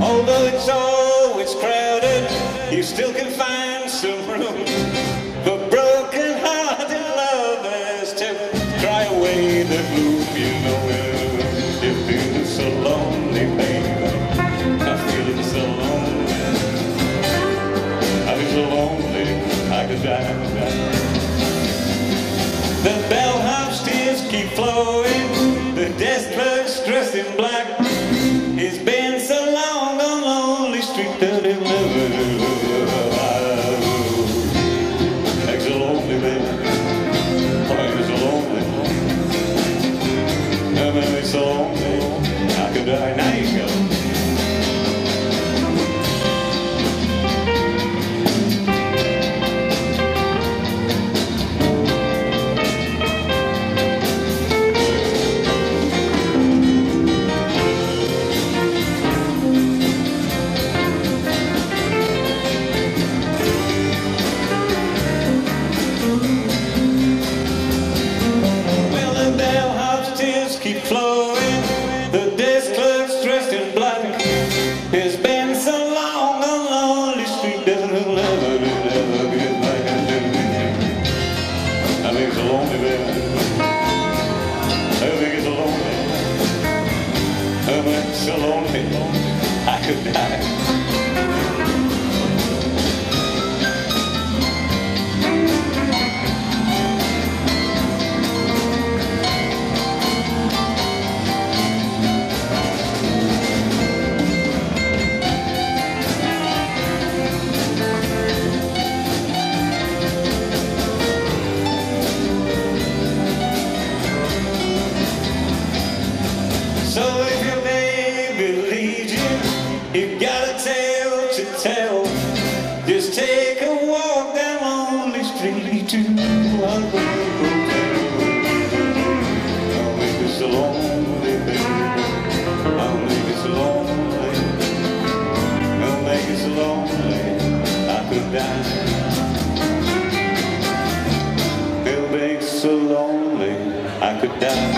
Although it's always crowded, you still can find some room for broken-hearted lovers to cry away the gloom. You know it feels so lonely, baby. I feel so lonely. I feel so lonely. I could die. The bellhop's tears keep flowing. The desk clerk's dressed in black. It's been so long on Lonely Street that it never makes a lonely man. I'm so lonely. I'm so lonely. I could die now. You go. Lonely, I could die.